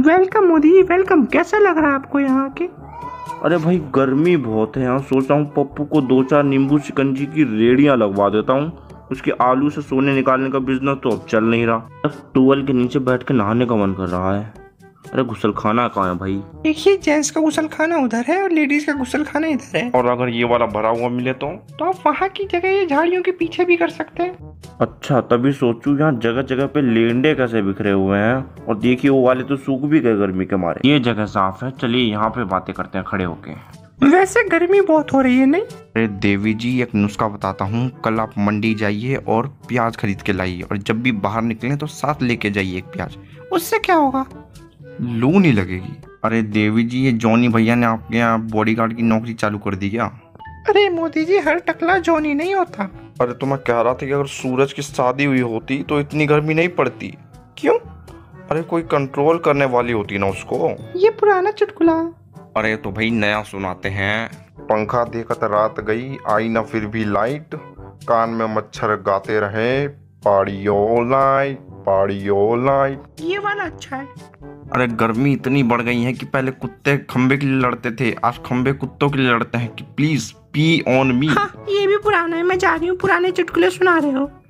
Welcome Modi ji, welcome. कैसा लग रहा है आपको यहाँ आके? अरे भाई गर्मी बहुत है यहाँ, सोच रहा हूँ पप्पू को 2-4 नींबू शिकंजी की रेड़ियाँ लगवा देता हूँ। उसके आलू से सोने निकालने का बिजनेस तो अब चल नहीं रहा। टूवल के नीचे बैठ के नहाने का मन कर रहा है। अरे गुसल खाना कहाँ है भाई? देखिए जेंट्स का गुसल खाना उधर है और लेडीज का गुसल खाना इधर है। और अगर ये वाला भरा हुआ मिले तो आप वहाँ की जगह ये झाड़ियों के पीछे भी कर सकते हैं। अच्छा तभी सोचूं यहाँ जगह जगह पे लेंडे कैसे बिखरे हुए हैं। और देखिए वो वाले तो सूख भी गए गर्मी के मारे। ये जगह साफ है, चलिए यहाँ पे बातें करते हैं खड़े होके। वैसे गर्मी बहुत हो रही है नहीं? अरे देवी जी एक नुस्खा बताता हूँ, कल आप मंडी जाइए और प्याज खरीद के लाइए, और जब भी बाहर निकले तो साथ लेके जाइए एक प्याज। उससे क्या होगा? लू नहीं लगेगी। अरे देवी जी ये जॉनी भैया ने आपके यहाँ बॉडीगार्ड की नौकरी चालू कर दी क्या? अरे मोदी जी हर टकला जॉनी नहीं होता। अरे तो मैं कह रहा था कि अगर सूरज की शादी हुई होती तो इतनी गर्मी नहीं पड़ती। क्यों? अरे कोई कंट्रोल करने वाली होती ना उसको। ये पुराना चुटकुला। अरे तो भाई नया सुनाते हैं। पंखा देखत रात गई, आई ना फिर भी लाइट, कान में मच्छर गाते रहे party all night party all night. ये वाला अच्छा है। अरे गर्मी इतनी बढ़ गई है कि पहले कुत्ते खंबे के लिए लड़ते थे, आज खंबे कुत्तों के लिए लड़ते हैं कि प्लीज पी ऑन मी। हाँ, ये भी पुराना है। मैं जा रही हूँ, पुराने चुटकुले सुना रहे हो।